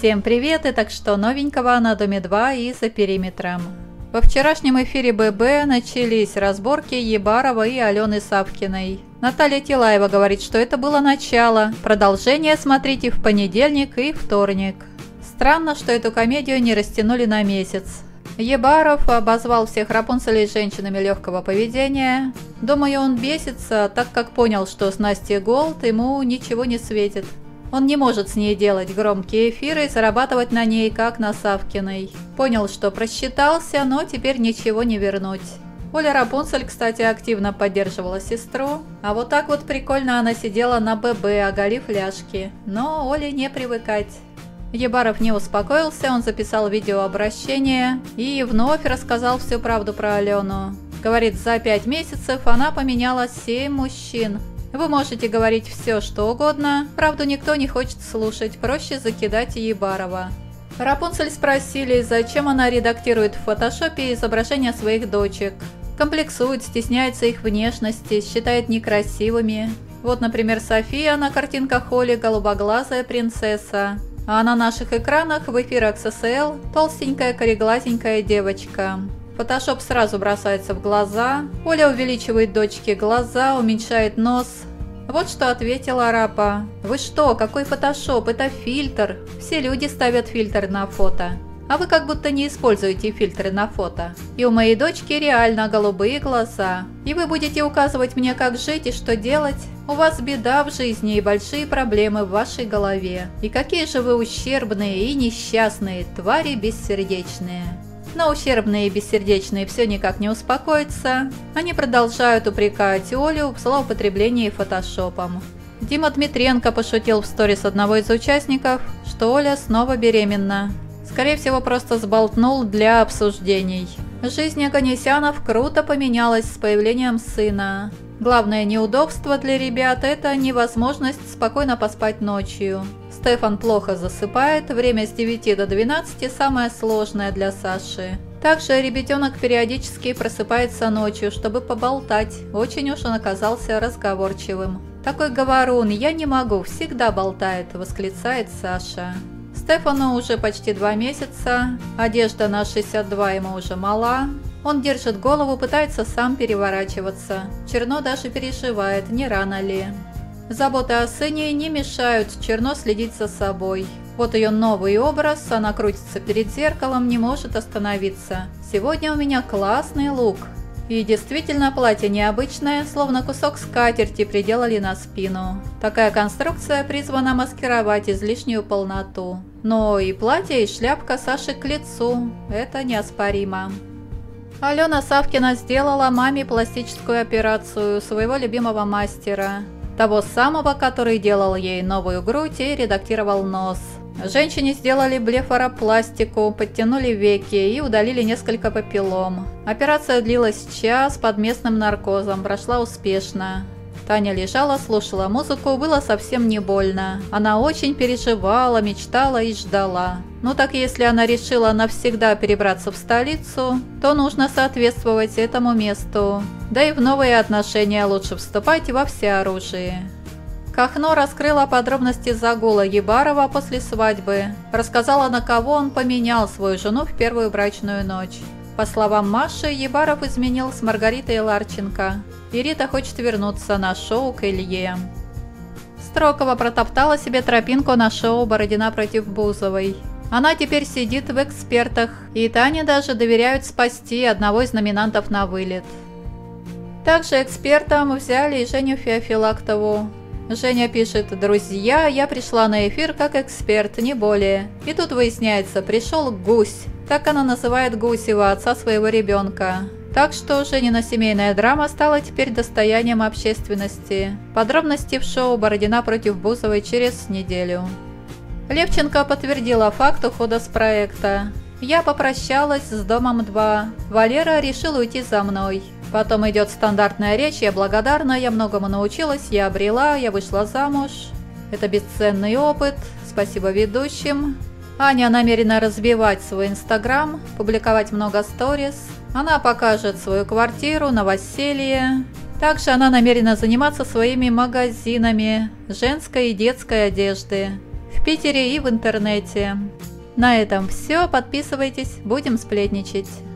Всем привет! И так что новенького на Доме-2 и за периметром. Во вчерашнем эфире ББ начались разборки Ебарова и Алёны Савкиной. Наталья Тилаева говорит, что это было начало. Продолжение смотрите в понедельник и вторник. Странно, что эту комедию не растянули на месяц. Ебаров обозвал всех Рапунцелей женщинами легкого поведения. Думаю, он бесится, так как понял, что с Настей Голд ему ничего не светит. Он не может с ней делать громкие эфиры и зарабатывать на ней, как на Савкиной. Понял, что просчитался, но теперь ничего не вернуть. Оля Рапунцель, кстати, активно поддерживала сестру. А вот так вот прикольно она сидела на ББ, оголив ляжки. Но Оле не привыкать. Ебаров не успокоился, он записал видеообращение и вновь рассказал всю правду про Алену. Говорит, за 5 месяцев она поменяла 7 мужчин. Вы можете говорить все, что угодно, правду никто не хочет слушать, проще закидать Ебарова. Рапунцель спросили, зачем она редактирует в фотошопе изображения своих дочек. Комплексует, стесняется их внешности, считает некрасивыми. Вот, например, София на картинках Оли голубоглазая принцесса. А на наших экранах в эфирах ССЛ толстенькая кореглазенькая девочка. Фотошоп сразу бросается в глаза. Оля увеличивает дочке глаза, уменьшает нос. Вот что ответила Рапа. Вы что, какой фотошоп? Это фильтр. Все люди ставят фильтр на фото. А вы как будто не используете фильтры на фото. И у моей дочки реально голубые глаза. И вы будете указывать мне, как жить и что делать? У вас беда в жизни и большие проблемы в вашей голове. И какие же вы ущербные и несчастные, твари бессердечные. Но ущербные и бессердечные все никак не успокоятся. Они продолжают упрекать Олю в злоупотреблении фотошопом. Дима Дмитренко пошутил в сторис одного из участников, что Оля снова беременна. Скорее всего, просто сболтнул для обсуждений. Жизнь Оганесянов круто поменялась с появлением сына. Главное неудобство для ребят – это невозможность спокойно поспать ночью. Стефан плохо засыпает, время с 9 до 12 – самое сложное для Саши. Также ребятенок периодически просыпается ночью, чтобы поболтать, очень уж он оказался разговорчивым. «Такой говорун, я не могу, всегда болтает», – восклицает Саша. Стефану уже почти 2 месяца, одежда на 62 ему уже мала. Он держит голову, пытается сам переворачиваться. Черно даже переживает, не рано ли. Заботы о сыне не мешают Черно следить за собой. Вот ее новый образ, она крутится перед зеркалом, не может остановиться. «Сегодня у меня классный лук». И действительно, платье необычное, словно кусок скатерти приделали на спину. Такая конструкция призвана маскировать излишнюю полноту. Но и платье, и шляпка Саши к лицу. Это неоспоримо. Алёна Савкина сделала маме пластическую операцию своего любимого мастера. Того самого, который делал ей новую грудь и редактировал нос. Женщине сделали блефаропластику, подтянули веки и удалили несколько папиллом. Операция длилась час под местным наркозом, прошла успешно. Таня лежала, слушала музыку, было совсем не больно. Она очень переживала, мечтала и ждала. Ну так если она решила навсегда перебраться в столицу, то нужно соответствовать этому месту. Да и в новые отношения лучше вступать во всеоружие. Кахно раскрыла подробности загула Ебарова после свадьбы, рассказала, на кого он поменял свою жену в первую брачную ночь. По словам Маши, Ебаров изменил с Маргаритой Ларченко. Ирита хочет вернуться на шоу к Илье. Строкова протоптала себе тропинку на шоу «Бородина против Бузовой». Она теперь сидит в экспертах, и Тане даже доверяют спасти одного из номинантов на вылет. Также экспертом взяли и Женю Феофилактову. Женя пишет: «Друзья, я пришла на эфир как эксперт, не более». И тут выясняется, пришел Гусь. Так она называет Гусева, отца своего ребенка. Так что Женина семейная драма стала теперь достоянием общественности. Подробности в шоу «Бородина против Бузовой» через неделю. Левченко подтвердила факт ухода с проекта. «Я попрощалась с Домом-2. Валера решил уйти за мной. Потом идет стандартная речь: я благодарна, я многому научилась, я обрела, я вышла замуж. Это бесценный опыт, спасибо ведущим». Аня намерена развивать свой инстаграм, публиковать много сторис. Она покажет свою квартиру, новоселье. Также она намерена заниматься своими магазинами женской и детской одежды. в Питере и в интернете. На этом все. Подписывайтесь, будем сплетничать.